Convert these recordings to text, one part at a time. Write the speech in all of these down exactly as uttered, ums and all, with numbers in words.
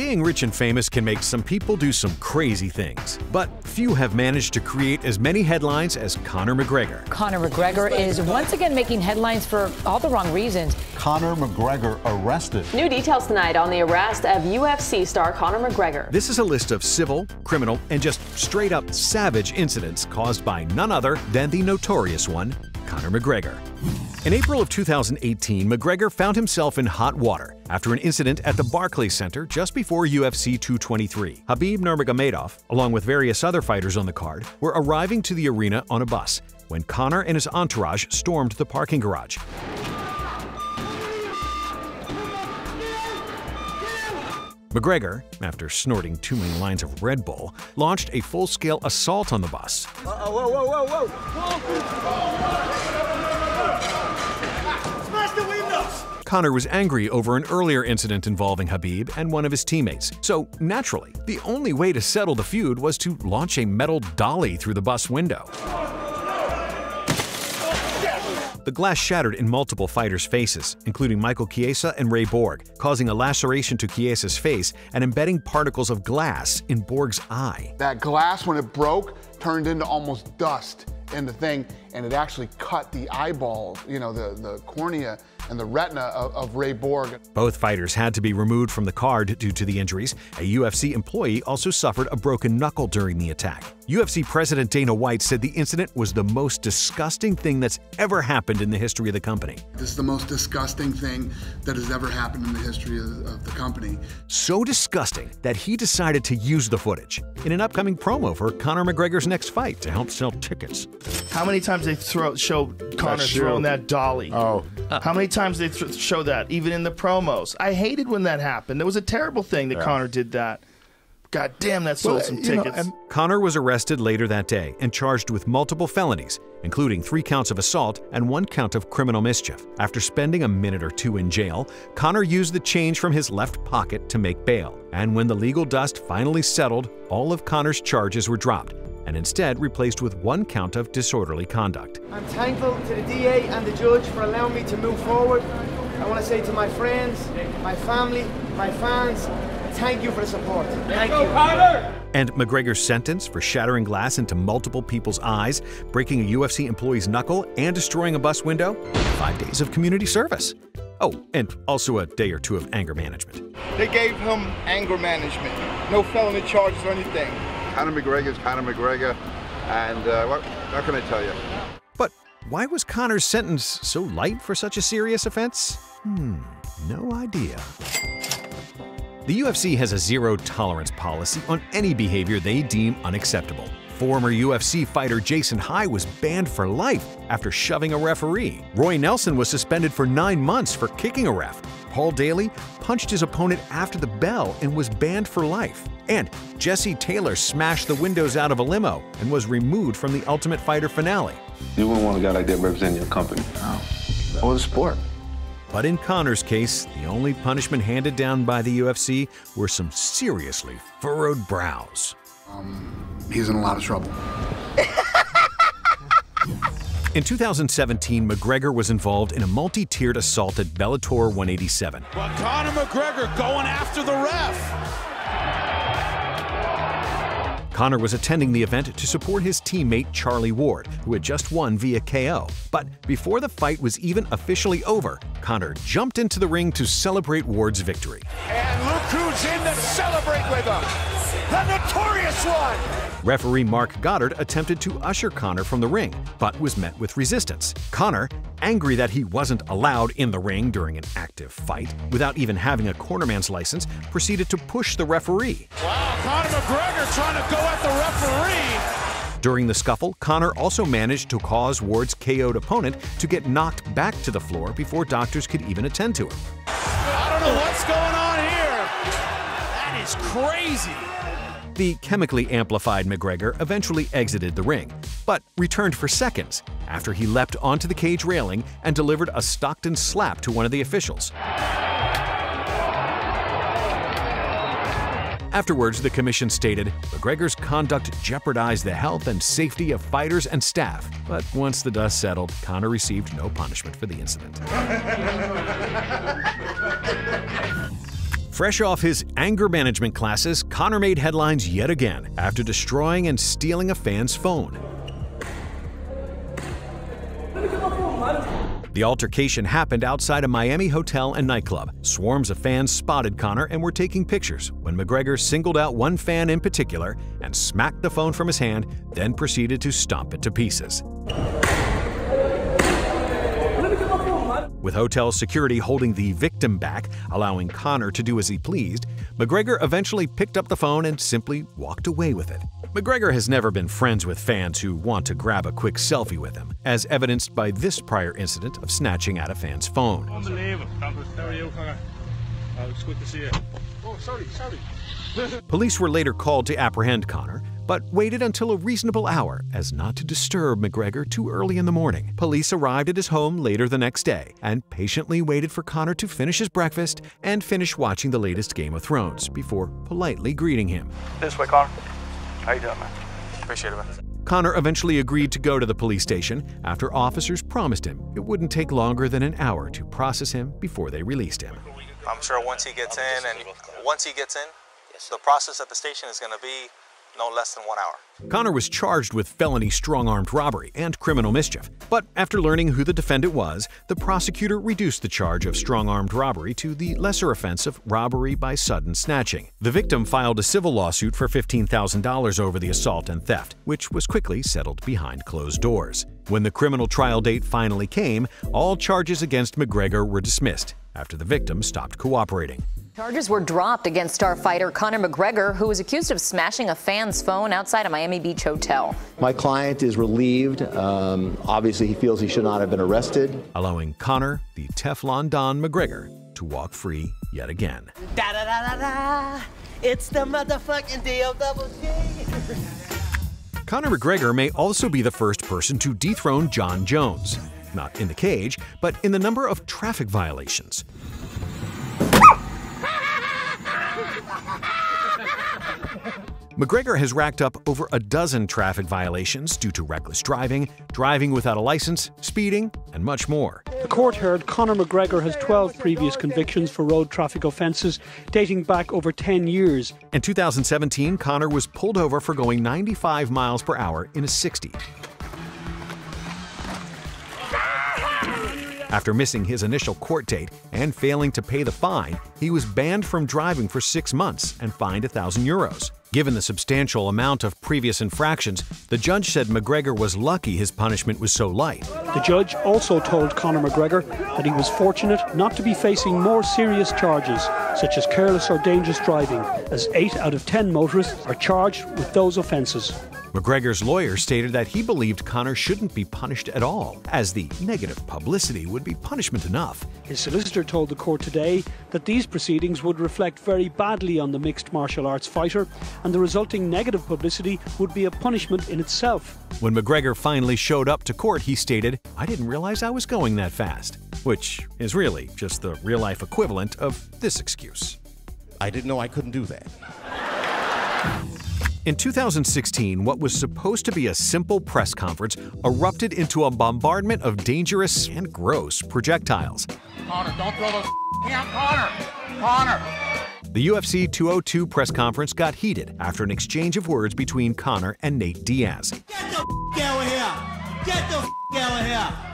Being rich and famous can make some people do some crazy things, but few have managed to create as many headlines as Conor McGregor. Conor McGregor is once again making headlines for all the wrong reasons. Conor McGregor arrested. New details tonight on the arrest of U F C star Conor McGregor. This is a list of civil, criminal, and just straight-up savage incidents caused by none other than the notorious one, Conor McGregor. In April of two thousand eighteen, McGregor found himself in hot water after an incident at the Barclays Center just before U F C two twenty-three. Khabib Nurmagomedov, along with various other fighters on the card, were arriving to the arena on a bus when Conor and his entourage stormed the parking garage. McGregor, after snorting too many lines of Red Bull, launched a full-scale assault on the bus. Uh-oh, whoa, whoa, whoa, whoa. Whoa. Smash the windows! Conor was angry over an earlier incident involving Khabib and one of his teammates, so naturally, the only way to settle the feud was to launch a metal dolly through the bus window. The glass shattered in multiple fighters' faces, including Michael Chiesa and Ray Borg, causing a laceration to Chiesa's face and embedding particles of glass in Borg's eye. That glass, when it broke, turned into almost dust in the thing, and it actually cut the eyeball, you know, the, the cornea and the retina of, of Ray Borg. Both fighters had to be removed from the card due to the injuries. A U F C employee also suffered a broken knuckle during the attack. U F C President Dana White said the incident was the most disgusting thing that's ever happened in the history of the company. This is the most disgusting thing that has ever happened in the history of, of the company. So disgusting that he decided to use the footage in an upcoming promo for Conor McGregor's next fight to help sell tickets. How many times they throw, show Conor throwing that dolly? Oh. Uh, How many times they th show that, even in the promos? I hated when that happened. It was a terrible thing that yeah. Conor did that. God damn, that sold well, some tickets. Know, Conor was arrested later that day and charged with multiple felonies, including three counts of assault and one count of criminal mischief. After spending a minute or two in jail, Conor used the change from his left pocket to make bail. And when the legal dust finally settled, all of Conor's charges were dropped and instead replaced with one count of disorderly conduct. I'm thankful to the D A and the judge for allowing me to move forward. I want to say to my friends, my family, my fans, thank you for the support. Thank you. And McGregor's sentence for shattering glass into multiple people's eyes, breaking a U F C employee's knuckle, and destroying a bus window? Five days of community service. Oh, and also a day or two of anger management. They gave him anger management. No felony charges or anything. Conor McGregor's Conor McGregor, and uh, what, what can I tell you? But why was Conor's sentence so light for such a serious offense? Hmm, no idea. The U F C has a zero-tolerance policy on any behavior they deem unacceptable. Former U F C fighter Jason High was banned for life after shoving a referee. Roy Nelson was suspended for nine months for kicking a ref. Paul Daley punched his opponent after the bell and was banned for life. And Jesse Taylor smashed the windows out of a limo and was removed from the Ultimate Fighter finale. You wouldn't want a guy like that representing your company. No. Or the sport. But in Conor's case, the only punishment handed down by the U F C were some seriously furrowed brows. Um, he's in a lot of trouble. In two thousand seventeen, McGregor was involved in a multi-tiered assault at Bellator one eighty-seven. But Conor McGregor going after the ref. Conor was attending the event to support his teammate Charlie Ward, who had just won via K O. But before the fight was even officially over, Conor jumped into the ring to celebrate Ward's victory. And look who's in to celebrate with him. The notorious one! Referee Marc Goddard attempted to usher Conor from the ring, but was met with resistance. Conor, angry that he wasn't allowed in the ring during an active fight, without even having a cornerman's license, proceeded to push the referee. Wow, Conor McGregor trying to go at the referee! During the scuffle, Conor also managed to cause Ward's K O'd opponent to get knocked back to the floor before doctors could even attend to him. I don't know what's going on here! That is crazy! The chemically amplified McGregor eventually exited the ring, but returned for seconds after he leapt onto the cage railing and delivered a Stockton slap to one of the officials. Afterwards, the commission stated, McGregor's conduct jeopardized the health and safety of fighters and staff. But once the dust settled, Conor received no punishment for the incident. Fresh off his anger management classes, Conor made headlines yet again after destroying and stealing a fan's phone. The altercation happened outside a Miami hotel and nightclub. Swarms of fans spotted Conor and were taking pictures when McGregor singled out one fan in particular and smacked the phone from his hand, then proceeded to stomp it to pieces. With hotel security holding the victim back, allowing Conor to do as he pleased, McGregor eventually picked up the phone and simply walked away with it. McGregor has never been friends with fans who want to grab a quick selfie with him, as evidenced by this prior incident of snatching at a fan's phone. Unbelievable. How are you, Conor? Oh, it's good to see you. Oh, sorry, sorry. Police were later called to apprehend Conor, but waited until a reasonable hour as not to disturb McGregor too early in the morning. Police arrived at his home later the next day and patiently waited for Conor to finish his breakfast and finish watching the latest Game of Thrones before politely greeting him. This way, Conor. How you doing, man? Appreciate it, man. Conor eventually agreed to go to the police station after officers promised him it wouldn't take longer than an hour to process him before they released him. I'm sure once he gets in, and once he gets in, the process at the station is going to be no less than one hour. Conor was charged with felony strong-armed robbery and criminal mischief, but after learning who the defendant was, the prosecutor reduced the charge of strong-armed robbery to the lesser offense of robbery by sudden snatching. The victim filed a civil lawsuit for fifteen thousand dollars over the assault and theft, which was quickly settled behind closed doors. When the criminal trial date finally came, all charges against McGregor were dismissed after the victim stopped cooperating. Charges were dropped against star fighter Conor McGregor, who was accused of smashing a fan's phone outside a Miami Beach hotel. My client is relieved. Um, obviously, he feels he should not have been arrested. Allowing Conor, the Teflon Don McGregor, to walk free yet again. Da da da da da! It's the motherfucking D O double G! Conor McGregor may also be the first person to dethrone John Jones. Not in the cage, but in the number of traffic violations. McGregor has racked up over a dozen traffic violations due to reckless driving, driving without a license, speeding, and much more. The court heard Conor McGregor has twelve previous convictions for road traffic offenses dating back over ten years. In two thousand seventeen, Conor was pulled over for going ninety-five miles per hour in a sixty. After missing his initial court date and failing to pay the fine, he was banned from driving for six months and fined one thousand euros. Given the substantial amount of previous infractions, the judge said McGregor was lucky his punishment was so light. The judge also told Conor McGregor that he was fortunate not to be facing more serious charges, such as careless or dangerous driving, as eight out of ten motorists are charged with those offenses. McGregor's lawyer stated that he believed Conor shouldn't be punished at all, as the negative publicity would be punishment enough. His solicitor told the court today that these proceedings would reflect very badly on the mixed martial arts fighter, and the resulting negative publicity would be a punishment in itself. When McGregor finally showed up to court, he stated, "I didn't realize I was going that fast," which is really just the real-life equivalent of this excuse. I didn't know I couldn't do that. In two thousand sixteen, what was supposed to be a simple press conference erupted into a bombardment of dangerous and gross projectiles. Conor, don't throw those out, Conor! Conor! The U F C two oh two press conference got heated after an exchange of words between Conor and Nate Diaz. Get the f out of here! Get the f out of here!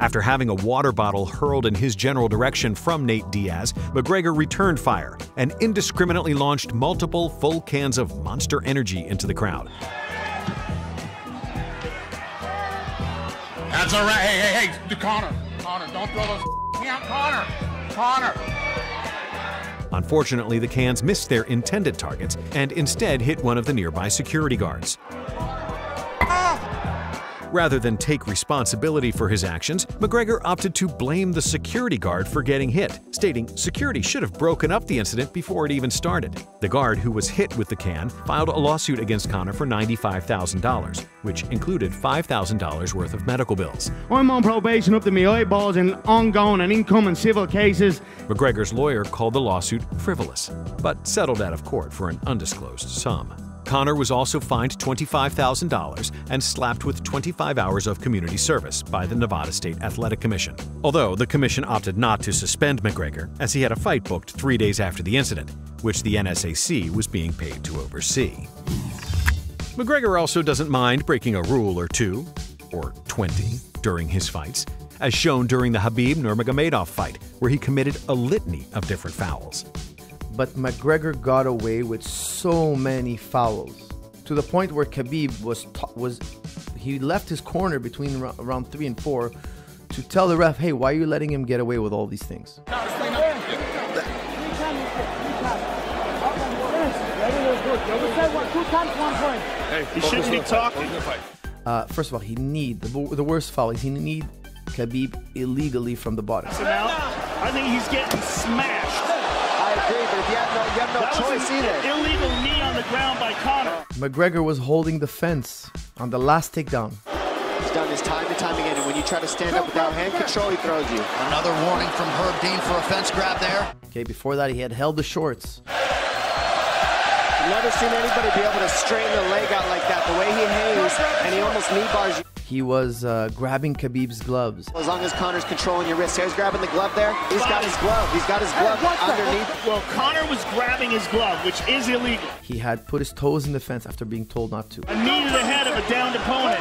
After having a water bottle hurled in his general direction from Nate Diaz, McGregor returned fire and indiscriminately launched multiple full cans of Monster Energy into the crowd. That's all right. Hey, hey, hey, Conor, Conor, don't throw those out, Conor, Conor. Unfortunately, the cans missed their intended targets and instead hit one of the nearby security guards. Rather than take responsibility for his actions, McGregor opted to blame the security guard for getting hit, stating security should have broken up the incident before it even started. The guard who was hit with the can filed a lawsuit against Conor for ninety-five thousand dollars, which included five thousand dollars worth of medical bills. I'm on probation up to my eyeballs in ongoing and incoming civil cases. McGregor's lawyer called the lawsuit frivolous, but settled out of court for an undisclosed sum. Conor was also fined twenty-five thousand dollars and slapped with twenty-five hours of community service by the Nevada State Athletic Commission. Although the commission opted not to suspend McGregor, as he had a fight booked three days after the incident, which the N S A C was being paid to oversee. McGregor also doesn't mind breaking a rule or two, or twenty, during his fights, as shown during the Khabib Nurmagomedov fight, where he committed a litany of different fouls. But McGregor got away with so many fouls, to the point where Khabib was, was he left his corner between round three and four to tell the ref, hey, why are you letting him get away with all these things? Hey, he shouldn't be talking. Uh, first of all, he need, the, the worst foul is he need Khabib illegally from the bottom. So now, I think he's getting smashed. I agree, but if you have no, you have no that choice was an either. Illegal knee on the ground by Conor. McGregor was holding the fence on the last takedown. He's done this time and time again, and when you try to stand up without hand control, he throws you. Another warning from Herb Dean for a fence grab there. Okay, before that, he had held the shorts. Never seen anybody be able to straighten the leg out like that. The way he hangs, and he almost knee bars you. He was uh, grabbing Khabib's gloves. As long as Conor's controlling your wrist, he's grabbing the glove there. He's got his glove. He's got his glove underneath. Well, Conor was grabbing his glove, which is illegal. He had put his toes in the fence after being told not to. A knee to the head of a downed opponent.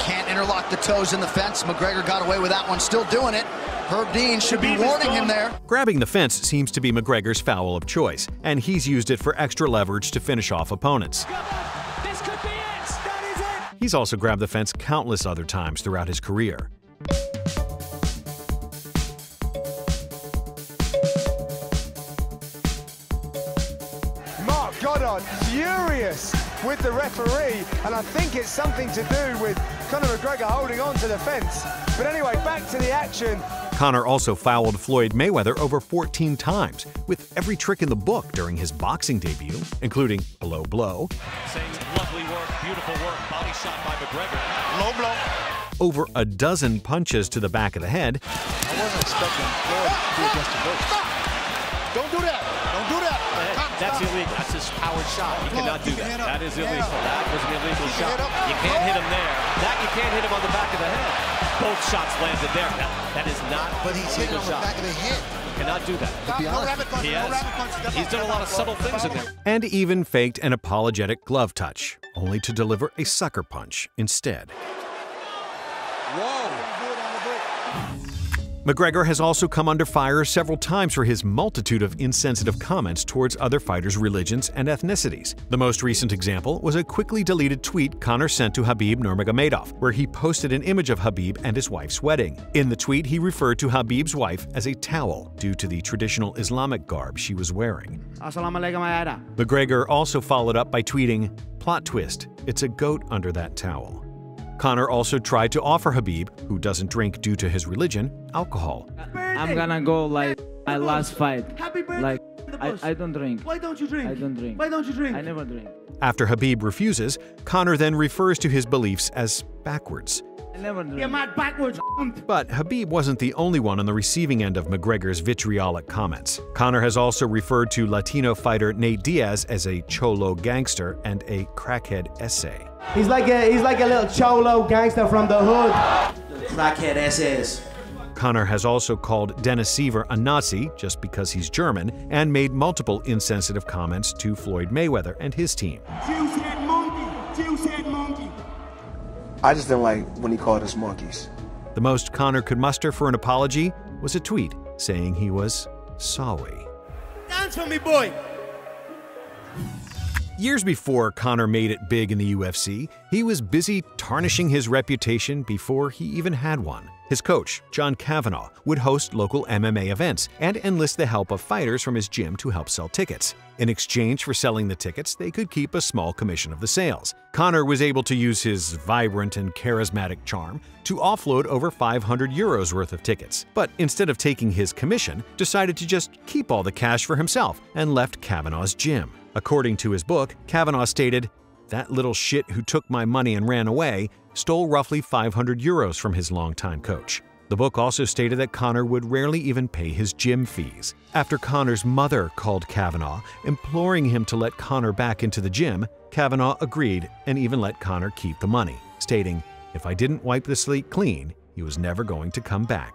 Can't interlock the toes in the fence. McGregor got away with that one. Still doing it. Herb Dean should be warning him there. Grabbing the fence seems to be McGregor's foul of choice, and he's used it for extra leverage to finish off opponents. This could be it. That is it. He's also grabbed the fence countless other times throughout his career. Marc Goddard furious with the referee, and I think it's something to do with Conor McGregor holding on to the fence. But anyway, back to the action. Conor also fouled Floyd Mayweather over fourteen times, with every trick in the book during his boxing debut, including a low blow, lovely work, beautiful work, body shot by McGregor. Low blow. Over a dozen punches to the back of the head. I wasn't expecting Floyd to do just a voice. Don't do that. Don't do that. That that's illegal. That's his powered shot. You cannot do that. That is illegal. That was an illegal shot. You can't hit him there. That you can't hit him on the back of the head. Both shots landed there. That, that is not but he's hitting on the back of the head. Cannot do that. Stop, no rabbit punch, he no rabbit punch. He's done a lot of subtle things in there. And even faked an apologetic glove touch, only to deliver a sucker punch instead. Whoa. McGregor has also come under fire several times for his multitude of insensitive comments towards other fighters' religions and ethnicities. The most recent example was a quickly deleted tweet Conor sent to Khabib Nurmagomedov, where he posted an image of Khabib and his wife's wedding. In the tweet, he referred to Khabib's wife as a towel due to the traditional Islamic garb she was wearing. McGregor also followed up by tweeting, "Plot twist, it's a goat under that towel." Conor also tried to offer Khabib, who doesn't drink due to his religion, alcohol. I'm gonna go like my last fight. Happy birthday. Like I, I don't drink. Why don't you drink? I don't drink. Why don't you drink? I never drink. After Khabib refuses, Conor then refers to his beliefs as backwards. I never drink. You're mad backwards. But Khabib wasn't the only one on the receiving end of McGregor's vitriolic comments. Conor has also referred to Latino fighter Nate Diaz as a cholo gangster and a crackhead essay. He's like a he's like a little cholo gangster from the hood. Crackhead S S. Conor has also called Dennis Siever a Nazi just because he's German, and made multiple insensitive comments to Floyd Mayweather and his team. Two-head monkey, two-head monkey. I just didn't like when he called us monkeys. The most Conor could muster for an apology was a tweet saying he was sorry. Dance for me, boy. Years before Conor made it big in the U F C, he was busy tarnishing his reputation before he even had one. His coach, John Kavanagh, would host local M M A events and enlist the help of fighters from his gym to help sell tickets. In exchange for selling the tickets, they could keep a small commission of the sales. Conor was able to use his vibrant and charismatic charm to offload over five hundred euros worth of tickets, but instead of taking his commission, decided to just keep all the cash for himself and left Kavanagh's gym. According to his book, Kavanagh stated, "That little shit who took my money and ran away stole roughly five hundred euros from his longtime coach." The book also stated that Conor would rarely even pay his gym fees. After Conor's mother called Kavanagh, imploring him to let Conor back into the gym, Kavanagh agreed and even let Conor keep the money, stating, "If I didn't wipe the slate clean, he was never going to come back."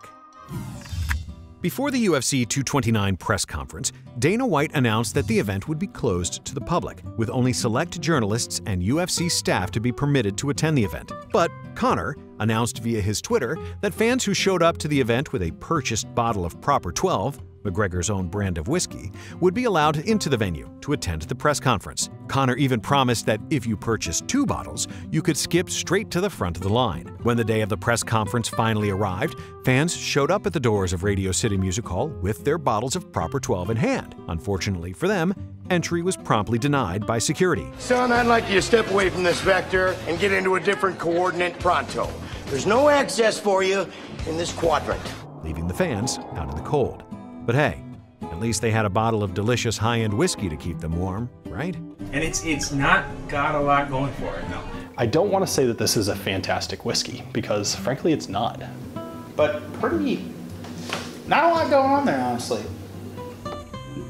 Before the U F C two twenty-nine press conference, Dana White announced that the event would be closed to the public, with only select journalists and U F C staff to be permitted to attend the event. But Conor announced via his Twitter that fans who showed up to the event with a purchased bottle of Proper twelve, McGregor's own brand of whiskey, would be allowed into the venue to attend the press conference. Conor even promised that if you purchased two bottles, you could skip straight to the front of the line. When the day of the press conference finally arrived, fans showed up at the doors of Radio City Music Hall with their bottles of Proper twelve in hand. Unfortunately for them, entry was promptly denied by security. "Son, I'd like you to step away from this vector and get into a different coordinate pronto. There's no access for you in this quadrant," leaving the fans out in the cold. But hey, at least they had a bottle of delicious high-end whiskey to keep them warm, right? And it's it's not got a lot going for it, no. I don't want to say that this is a fantastic whiskey, because frankly it's not. But pretty, not a lot going on there, honestly.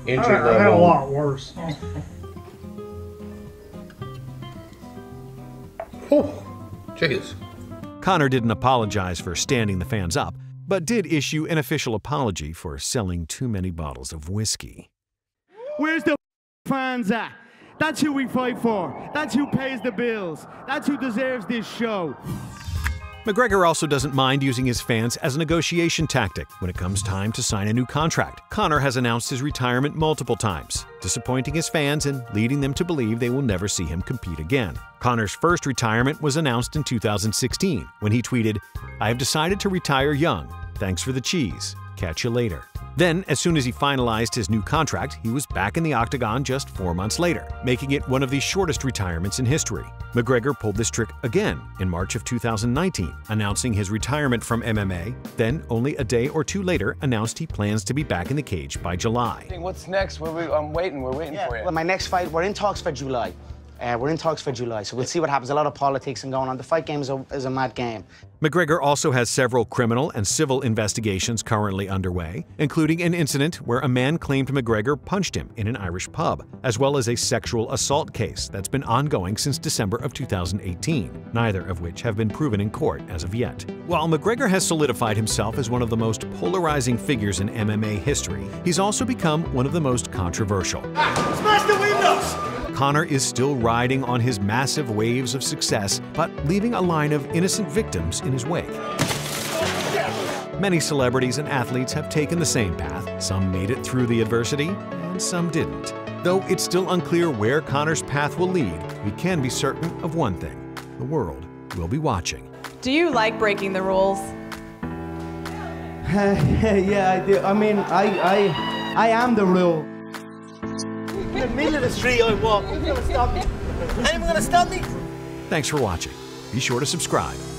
Entry I, I level. Had a lot worse. Oh, jeez. Conor didn't apologize for standing the fans up, but did issue an official apology for selling too many bottles of whiskey. "Where's the fans at? That's who we fight for. That's who pays the bills. That's who deserves this show." McGregor also doesn't mind using his fans as a negotiation tactic when it comes time to sign a new contract. Conor has announced his retirement multiple times, disappointing his fans and leading them to believe they will never see him compete again. Conor's first retirement was announced in two thousand sixteen when he tweeted, "I have decided to retire young. Thanks for the cheese. Catch you later." Then, as soon as he finalized his new contract, he was back in the octagon just four months later, making it one of the shortest retirements in history. McGregor pulled this trick again in March of two thousand nineteen, announcing his retirement from M M A, then only a day or two later announced he plans to be back in the cage by July. "What's next? We're, we, I'm waiting, we're waiting yeah, for you. Well, my next fight, we're in talks for July. Uh, we're in talks for July, so we'll see what happens. A lot of politics and going on. The fight game is a, is a mad game." McGregor also has several criminal and civil investigations currently underway, including an incident where a man claimed McGregor punched him in an Irish pub, as well as a sexual assault case that's been ongoing since December of two thousand eighteen, neither of which have been proven in court as of yet. While McGregor has solidified himself as one of the most polarizing figures in M M A history, he's also become one of the most controversial. Ah, smash the windows! Conor is still riding on his massive waves of success, but leaving a line of innocent victims in his wake. Many celebrities and athletes have taken the same path. Some made it through the adversity, and some didn't. Though it's still unclear where Conor's path will lead, we can be certain of one thing: the world will be watching. Do you like breaking the rules? Yeah, I do. I mean, I, I, I am the rule. In the middle of the street, I walk. Anyone gonna stop me? Anyone gonna stop me? Thanks for watching. Be sure to subscribe.